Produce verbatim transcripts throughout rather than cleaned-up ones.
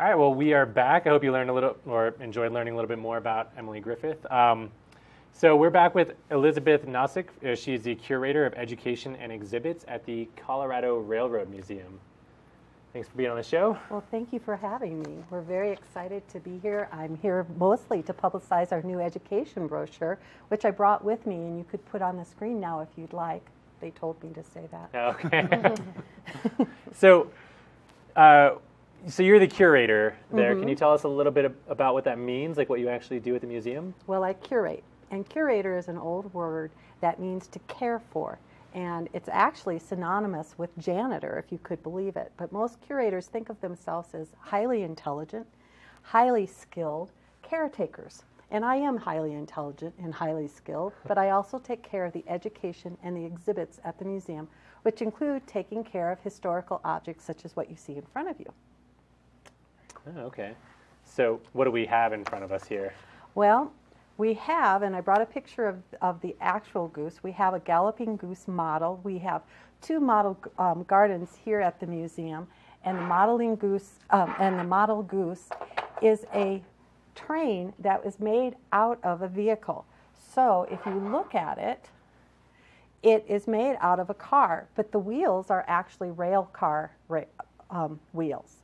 All right, well, we are back. I hope you learned a little or enjoyed learning a little bit more about Emily Griffith. Um, so we're back with Elizabeth Nosek. She is the curator of education and exhibits at the Colorado Railroad Museum. Thanks for being on the show. Well, thank you for having me. We're very excited to be here. I'm here mostly to publicize our new education brochure, which I brought with me, and you could put on the screen now if you'd like. They told me to say that. Okay. so, uh, so you're the curator there. Mm-hmm. Can you tell us a little bit about what that means, like what you actually do at the museum? Well, I curate, and curator is an old word that means to care for. And it's actually synonymous with janitor, if you could believe it. But most curators think of themselves as highly intelligent, highly skilled caretakers. And I am highly intelligent and highly skilled, but I also take care of the education and the exhibits at the museum, which include taking care of historical objects such as what you see in front of you. Oh, okay. So what do we have in front of us here? Well, we have, and I brought a picture of, of the actual goose, we have a Galloping Goose model. We have two model um, gardens here at the museum, and the modeling goose, um, and the model goose is a train that was made out of a vehicle. So if you look at it, it is made out of a car, but the wheels are actually rail car ra um, wheels.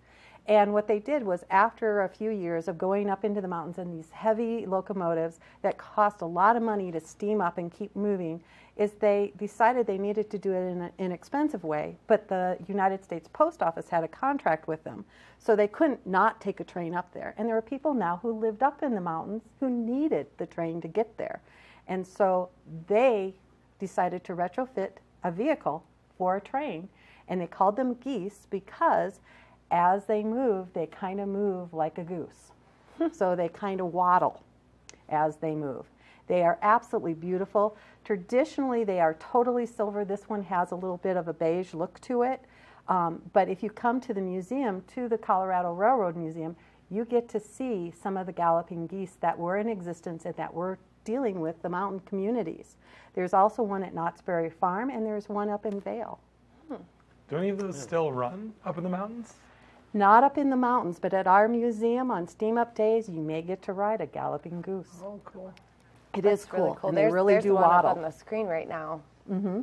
And what they did was, after a few years of going up into the mountains in these heavy locomotives that cost a lot of money to steam up and keep moving, is they decided they needed to do it in an inexpensive way, but the United States Post Office had a contract with them, so they couldn't not take a train up there. And there were people now who lived up in the mountains who needed the train to get there. And so they decided to retrofit a vehicle for a train, and they called them geese because as they move, they kind of move like a goose. So they kind of waddle as they move. They are absolutely beautiful. Traditionally, they are totally silver. This one has a little bit of a beige look to it. Um, but if you come to the museum, to the Colorado Railroad Museum, you get to see some of the galloping geese that were in existence and that were dealing with the mountain communities. There's also one at Knott's Berry Farm, and there's one up in Vail. Hmm. Do any of those still run up in the mountains? Not up in the mountains, but at our museum on steam-up days, you may get to ride a Galloping Goose. Oh, cool. It That's is cool. Really cool. And there's, they really there's do one waddle. Up on the screen right now. Mm-hmm.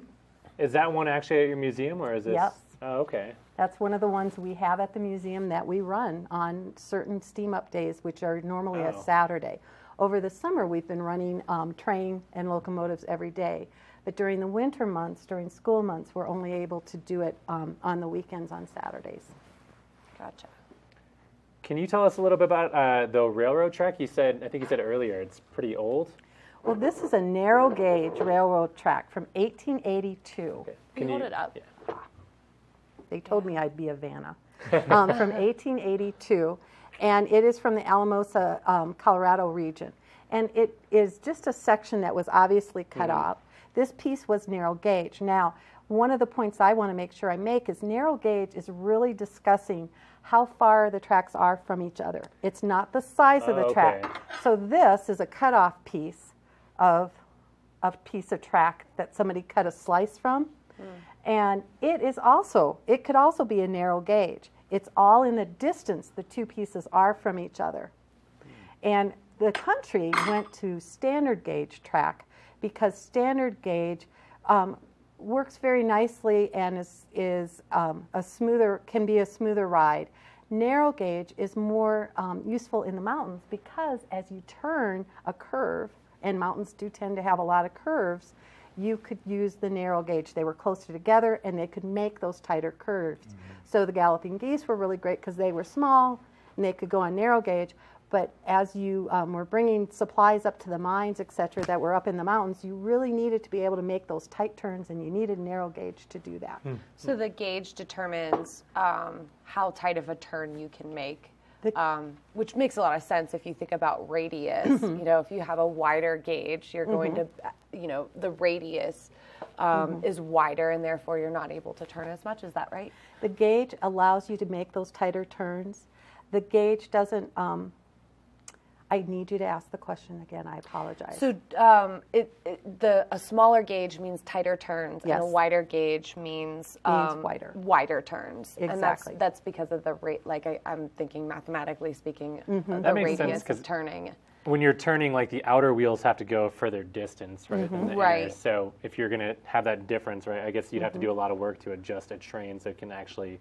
Is that one actually at your museum, or is this? Yes. Oh, okay. That's one of the ones we have at the museum that we run on certain steam-up days, which are normally oh. a Saturday. Over the summer, we've been running um, train and locomotives every day. But during the winter months, during school months, we're only able to do it um, on the weekends on Saturdays. Gotcha. Can you tell us a little bit about uh, the railroad track? You said, I think you said earlier, it's pretty old. Well, this is a narrow gauge railroad track from eighteen eighty-two. Okay. Can you hold it up? Yeah. They told yeah. me I'd be a Vanna. Um, from eighteen eighty-two, and it is from the Alamosa, um, Colorado region. And it is just a section that was obviously cut mm-hmm. off. This piece was narrow gauge. Now, one of the points I want to make sure I make is narrow gauge is really discussing how far the tracks are from each other. It's not the size of the okay. track. So this is a cutoff piece of a piece of track that somebody cut a slice from. Mm. And it is also, it could also be a narrow gauge. It's all in the distance the two pieces are from each other. Mm. And the country went to standard gauge track because standard gauge um, works very nicely and is, is um, a smoother, can be a smoother ride. Narrow gauge is more um, useful in the mountains because as you turn a curve, and mountains do tend to have a lot of curves, you could use the narrow gauge. They were closer together and they could make those tighter curves. Mm-hmm. So the galloping geese were really great because they were small and they could go on narrow gauge. But as you um, were bringing supplies up to the mines, et cetera, that were up in the mountains, you really needed to be able to make those tight turns, and you needed narrow gauge to do that. Hmm. So the gauge determines um, how tight of a turn you can make, um, which makes a lot of sense if you think about radius. You know, if you have a wider gauge, you're going mm-hmm. to, you know, the radius um, mm-hmm. is wider, and therefore you're not able to turn as much. Is that right? The gauge allows you to make those tighter turns. The gauge doesn't... Um, I need you to ask the question again. I apologize. So um, it, it, the a smaller gauge means tighter turns, yes. and a wider gauge means, um, means wider wider turns. Exactly. And that's, that's because of the rate. Like I, I'm thinking mathematically speaking, mm-hmm. the that makes radius sense, of turning. When you're turning, like the outer wheels have to go a further distance, right? Mm-hmm. than the right. inner. So if you're going to have that difference, right? I guess you'd have mm-hmm. to do a lot of work to adjust a train so it can actually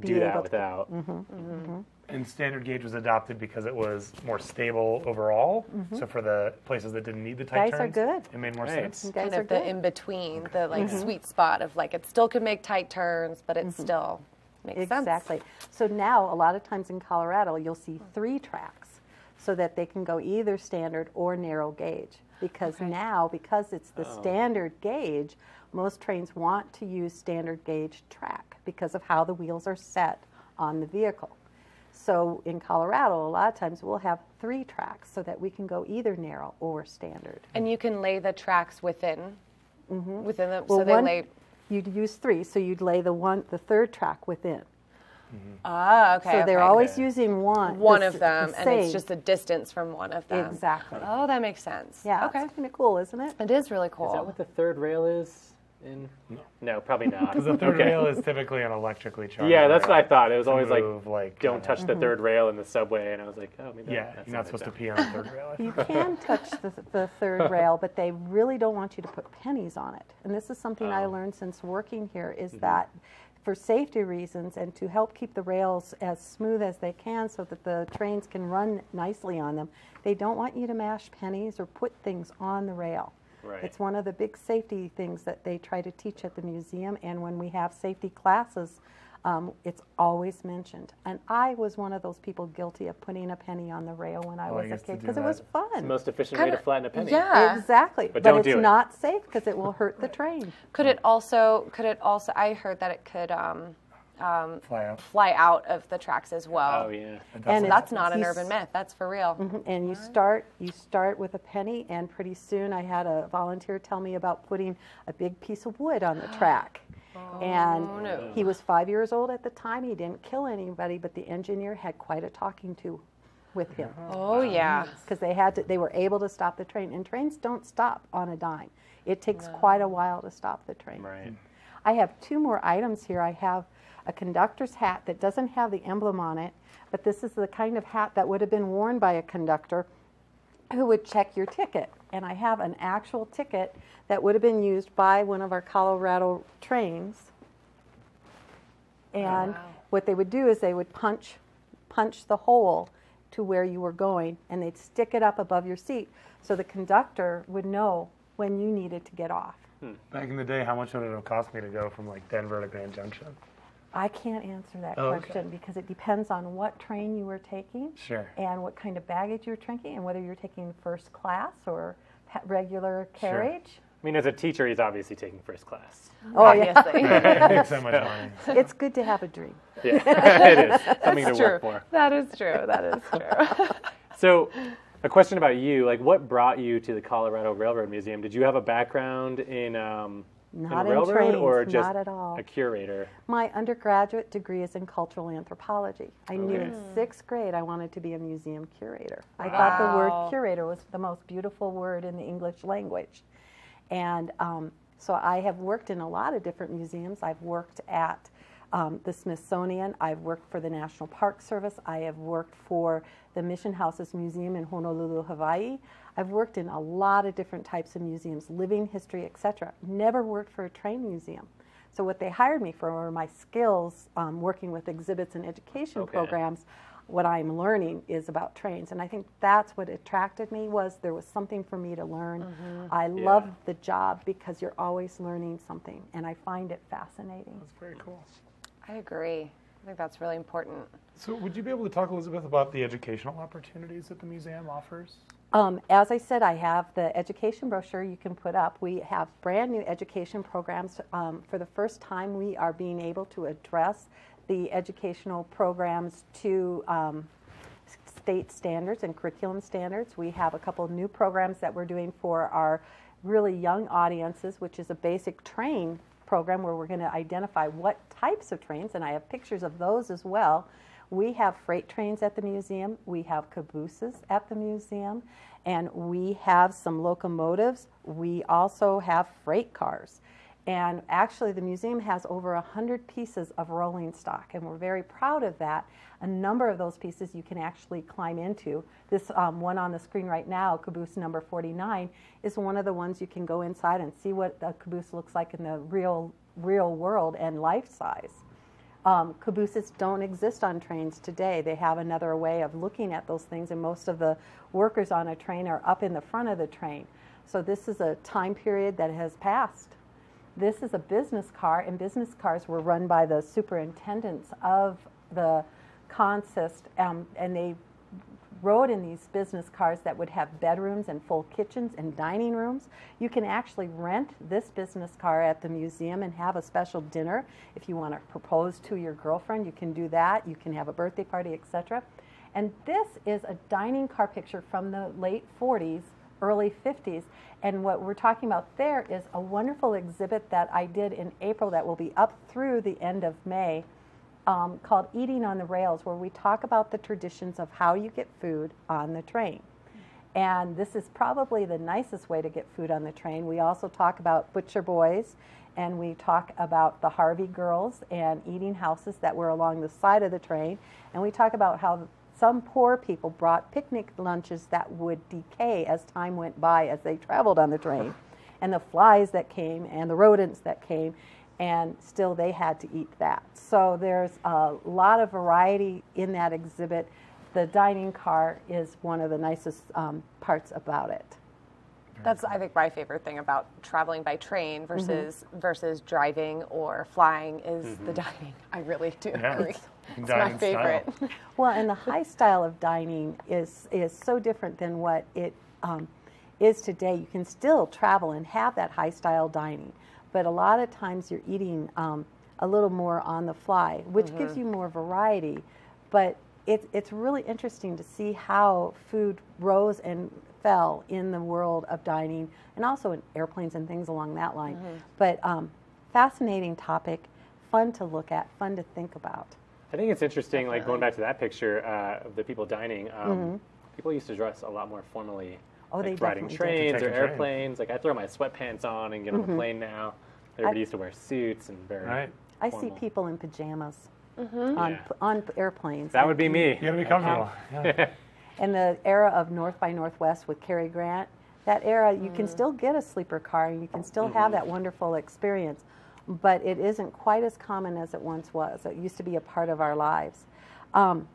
do Be that without. Mm-hmm. Mm-hmm. And standard gauge was adopted because it was more stable overall. Mm-hmm. So for the places that didn't need the tight guys turns, are good. It made more right. sense. And kind of the good. in between, the like mm-hmm. sweet spot of like it still could make tight turns, but it mm-hmm. still makes exactly. sense. Exactly. So now a lot of times in Colorado, you'll see three tracks, so that they can go either standard or narrow gauge. Because okay. now, because it's the oh. standard gauge, most trains want to use standard gauge track because of how the wheels are set on the vehicle. So in Colorado, a lot of times we'll have three tracks so that we can go either narrow or standard. And you can lay the tracks within? Mm-hmm. Within the, well, so they one, lay... You'd use three, so you'd lay the one, the third track within. Mm-hmm. Ah, okay. So they're okay. always using one. One of them, and it's just the distance from one of them. Exactly. Oh, that makes sense. Yeah, okay. It's kind of cool, isn't it? It is really cool. Is that what the third rail is? In? No. No, probably not. Because the third okay. rail is typically an electrically charged Yeah, that's rail. What I thought. It was always move, like, like, don't uh, touch the mm-hmm. third rail in the subway, and I was like, oh, maybe yeah, that's you're not supposed to pee on the third rail. You can touch the, the third rail, but they really don't want you to put pennies on it. And this is something oh. I learned since working here is mm-hmm. that for safety reasons and to help keep the rails as smooth as they can so that the trains can run nicely on them, they don't want you to mash pennies or put things on the rail. Right. It's one of the big safety things that they try to teach at the museum, and when we have safety classes, um, it's always mentioned. And I was one of those people guilty of putting a penny on the rail when I oh, was I a kid because it was fun. It's the most efficient Kinda, way to flatten a penny. Yeah, exactly. But, but don't it's do it. not safe because it will hurt the train. Could it also? Could it also? I heard that it could um, um, fly out. fly out of the tracks as well. Oh yeah, and, and that's not an urban myth. That's for real. Mm-hmm. And you start you start with a penny, and pretty soon I had a volunteer tell me about putting a big piece of wood on the track. Oh, and no. he was five years old at the time. He didn't kill anybody, but the engineer had quite a talking to with him. Oh, yeah. Because they had to, they were able to stop the train. And trains don't stop on a dime. It takes no. quite a while to stop the train. Right. I have two more items here. I have a conductor's hat that doesn't have the emblem on it, but this is the kind of hat that would have been worn by a conductor who would check your ticket. And I have an actual ticket that would have been used by one of our Colorado trains. And oh, wow. what they would do is they would punch, punch the hole to where you were going, and they'd stick it up above your seat so the conductor would know when you needed to get off. Hmm. Back in the day, how much would it have cost me to go from like Denver to Grand Junction? I can't answer that oh, question okay. because it depends on what train you were taking sure. and what kind of baggage you're taking and whether you're taking first class or regular carriage. Sure. I mean, as a teacher, he's obviously taking first class. Oh, obviously. Yeah. It makes so much money. It's good to have a dream. Yeah, it is. Something That's to true. work for. That is true. That is true. So, a question about you. Like, what brought you to the Colorado Railroad Museum? Did you have a background in... Um, Not in, in trains, or just not at all. A curator. My undergraduate degree is in cultural anthropology. I okay. knew in sixth grade I wanted to be a museum curator. Wow. I thought the word curator was the most beautiful word in the English language. And um, so I have worked in a lot of different museums. I've worked at um, the Smithsonian. I've worked for the National Park Service. I have worked for the Mission Houses Museum in Honolulu, Hawaii. I've worked in a lot of different types of museums, living history, et cetera. Never worked for a train museum. So what they hired me for were my skills um, working with exhibits and education okay. programs. What I'm learning is about trains. And I think that's what attracted me was there was something for me to learn. Mm-hmm. I yeah. love the job because you're always learning something, and I find it fascinating. That's very cool. I agree. I think that's really important. So would you be able to talk, Elizabeth, about the educational opportunities that the museum offers? Um, as I said, I have the education brochure you can put up. We have brand new education programs. Um, for the first time, we are being able to address the educational programs to um, state standards and curriculum standards. We have a couple of new programs that we're doing for our really young audiences, which is a basic train program where we're going to identify what types of trains, and I have pictures of those as well. We have freight trains at the museum, we have cabooses at the museum, and we have some locomotives. We also have freight cars. And actually the museum has over one hundred pieces of rolling stock, and we're very proud of that. A number of those pieces you can actually climb into. This um, one on the screen right now, caboose number forty-nine, is one of the ones you can go inside and see what a caboose looks like in the real, real world and life size. Um, cabooses don't exist on trains today. They have another way of looking at those things, and most of the workers on a train are up in the front of the train. So this is a time period that has passed. This is a business car, and business cars were run by the superintendents of the consist, um, and they rode in these business cars that would have bedrooms and full kitchens and dining rooms. You can actually rent this business car at the museum and have a special dinner. If you want to propose to your girlfriend, you can do that. You can have a birthday party, et cetera. And this is a dining car picture from the late forties. Early fifties, and what we're talking about there is a wonderful exhibit that I did in April that will be up through the end of May, um, called Eating on the Rails, where we talk about the traditions of how you get food on the train. And this is probably the nicest way to get food on the train. We also talk about butcher boys, and we talk about the Harvey girls and eating houses that were along the side of the train, and we talk about how some poor people brought picnic lunches that would decay as time went by as they traveled on the train, and the flies that came and the rodents that came, and still they had to eat that. So there's a lot of variety in that exhibit. The dining car is one of the nicest um, parts about it. That's, I think, my favorite thing about traveling by train versus mm-hmm. versus driving or flying is mm-hmm. the dining. I really do yeah. agree. It's, it's my favorite. Style. Well, and the high style of dining is is so different than what it um, is today. You can still travel and have that high style dining, but a lot of times you're eating um, a little more on the fly, which mm-hmm. gives you more variety. But it, it's really interesting to see how food rose and fell in the world of dining, and also in airplanes and things along that line. Mm-hmm. But um, fascinating topic, fun to look at, fun to think about. I think it's interesting, definitely. Like going back to that picture uh, of the people dining, um, mm-hmm. people used to dress a lot more formally, oh, like they riding trains or airplanes. Train. Like I throw my sweatpants on and get mm-hmm. on the plane now. Everybody I, used to wear suits and very right. I see people in pajamas mm-hmm. on, yeah. on airplanes. That would be me. You gotta be comfortable. Yeah. And the era of North by Northwest with Cary Grant, that era, you mm. can still get a sleeper car and you can still mm-hmm. have that wonderful experience, but it isn't quite as common as it once was. It used to be a part of our lives. Um,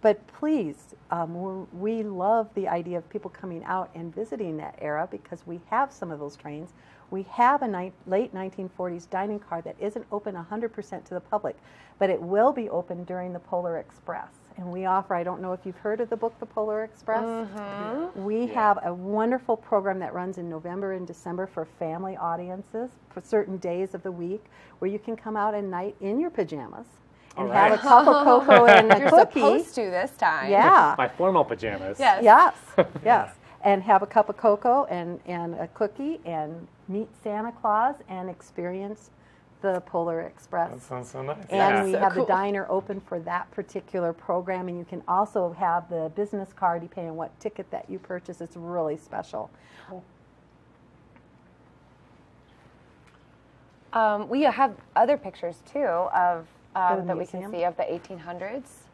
but please, um, we love the idea of people coming out and visiting that era, because we have some of those trains. We have a ni- late nineteen forties dining car that isn't open one hundred percent to the public, but it will be open during the Polar Express. And we offer, I don't know if you've heard of the book, The Polar Express. Mm-hmm. We yeah. have a wonderful program that runs in November and December for family audiences for certain days of the week, where you can come out at night in your pajamas and right. have a cup of cocoa and a You're cookie. You're supposed to this time. Yeah. My formal pajamas. Yes. Yes. Yes. And have a cup of cocoa and, and a cookie and meet Santa Claus and experience the Polar Express. That sounds so nice. And yeah. we so have cool. the diner open for that particular program, and you can also have the business card depending on what ticket that you purchase. It's really special. Cool. Um, we have other pictures too of um, that museum. We can see of the eighteen hundreds.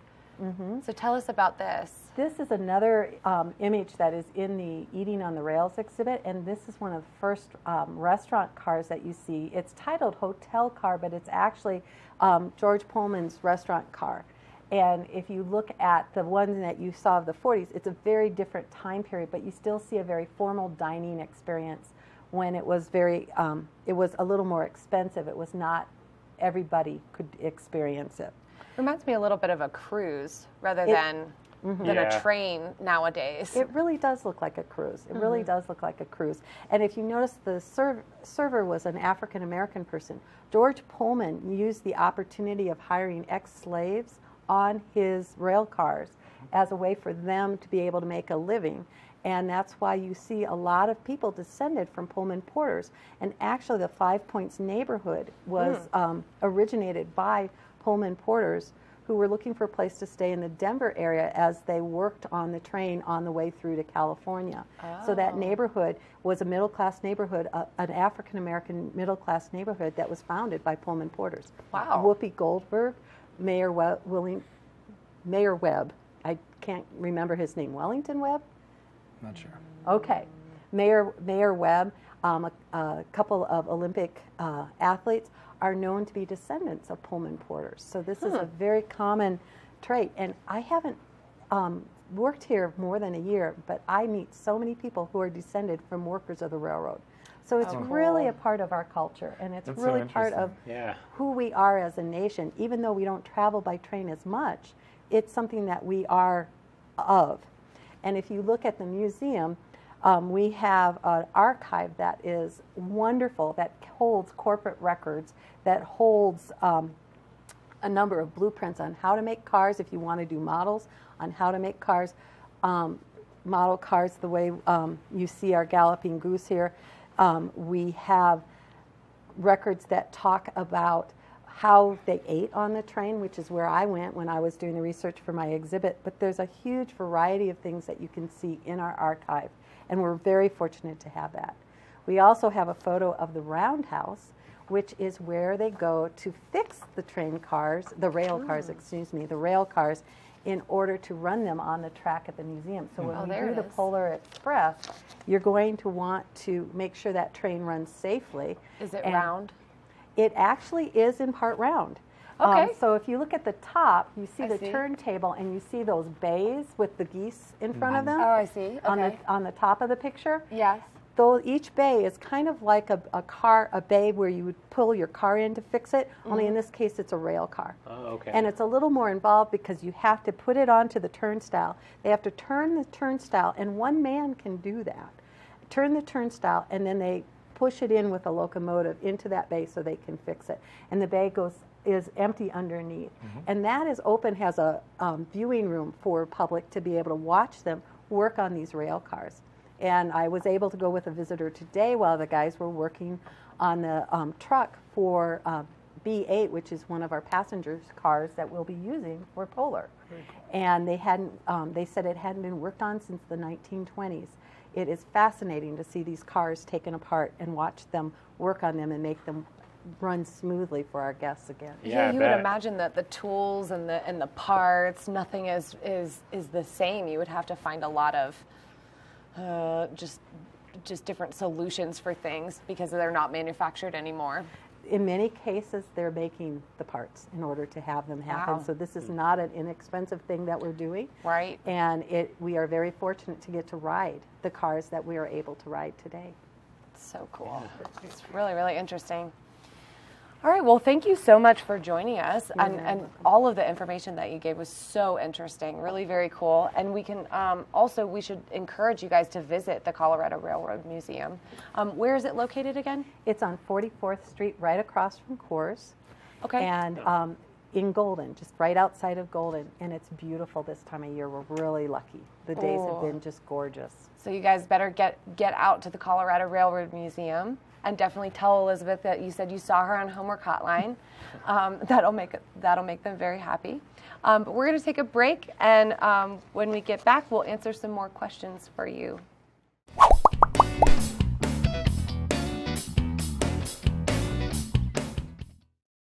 Mm-hmm. So tell us about this. This is another um, image that is in the Eating on the Rails exhibit, and this is one of the first um, restaurant cars that you see. It's titled Hotel Car, but it's actually um, George Pullman's restaurant car. And if you look at the one that you saw of the forties, it's a very different time period, but you still see a very formal dining experience when it was very, um, it was a little more expensive. It was not everybody could experience it. Reminds me a little bit of a cruise rather it, than, mm-hmm. than yeah. a train nowadays. It really does look like a cruise. It mm-hmm. really does look like a cruise. And if you notice, the serv- server was an African-American person. George Pullman used the opportunity of hiring ex-slaves on his rail cars as a way for them to be able to make a living. And that's why you see a lot of people descended from Pullman Porters. And actually, the Five Points neighborhood was mm. um, originated by Pullman Porters, who were looking for a place to stay in the Denver area as they worked on the train on the way through to California. Oh. So that neighborhood was a middle-class neighborhood, uh, an African-American middle-class neighborhood that was founded by Pullman Porters. Wow. Whoopi Goldberg, Mayor we- William, Mayor Webb, I can't remember his name, Wellington Webb? Not sure. Okay. Mayor, Mayor Webb, um, a, a couple of Olympic uh, athletes, are known to be descendants of Pullman Porters. So this hmm. is a very common trait. And I haven't um, worked here more than a year, but I meet so many people who are descended from workers of the railroad. So it's oh, really cool. a part of our culture, and it's That's really so part of yeah. who we are as a nation. Even though we don't travel by train as much, it's something that we are of. And if you look at the museum, Um, we have an archive that is wonderful, that holds corporate records, that holds um, a number of blueprints on how to make cars, if you want to do models, on how to make cars, um, model cars the way um, you see our Galloping Goose here. Um, we have records that talk about how they ate on the train, which is where I went when I was doing the research for my exhibit. But there's a huge variety of things that you can see in our archive. And we're very fortunate to have that. We also have a photo of the roundhouse, which is where they go to fix the train cars, the rail cars, mm. excuse me, the rail cars, in order to run them on the track at the museum. So when oh, we do the is. Polar Express, you're going to want to make sure that train runs safely. Is it and round? It actually is in part round. Okay. Um, so if you look at the top, you see I the see. turntable, and you see those bays with the geese in front mm-hmm. of them. Oh, I see. Okay. On the, on the top of the picture. Yes. Though each bay is kind of like a, a car, a bay where you would pull your car in to fix it, mm-hmm. only in this case it's a rail car. Oh, okay. And it's a little more involved because you have to put it onto the turnstile. They have to turn the turnstile, and one man can do that. Turn the turnstile, and then they push it in with a locomotive into that bay so they can fix it. And the bay goes... is empty underneath. Mm-hmm. And that is open, has a um, viewing room for public to be able to watch them work on these rail cars. And I was able to go with a visitor today while the guys were working on the um, truck for uh, B eight, which is one of our passengers' cars that we'll be using for Polar. Mm-hmm. And they hadn't, um, they said it hadn't been worked on since the nineteen twenties. It is fascinating to see these cars taken apart and watch them work on them and make them run smoothly for our guests again. Yeah, yeah you would imagine that the tools and the and the parts, nothing is is is the same. You would have to find a lot of uh, just just different solutions for things because they're not manufactured anymore. In many cases, they're making the parts in order to have them happen. Wow. So this is not an inexpensive thing that we're doing. Right. And it we are very fortunate to get to ride the cars that we are able to ride today. It's so cool. Yeah. It's really really interesting. All right, well, thank you so much for joining us, and, and all of the information that you gave was so interesting, really very cool, and we can um, also, we should encourage you guys to visit the Colorado Railroad Museum. Um, where is it located again? It's on forty-fourth street, right across from Coors, okay, and um, in Golden, just right outside of Golden, and it's beautiful this time of year. We're really lucky. The days Ooh. have been just gorgeous. So you guys better get, get out to the Colorado Railroad Museum. And definitely tell Elizabeth that you said you saw her on Homework Hotline. Um, that'll make that'll make them very happy. Um, but we're going to take a break, and um, when we get back, we'll answer some more questions for you.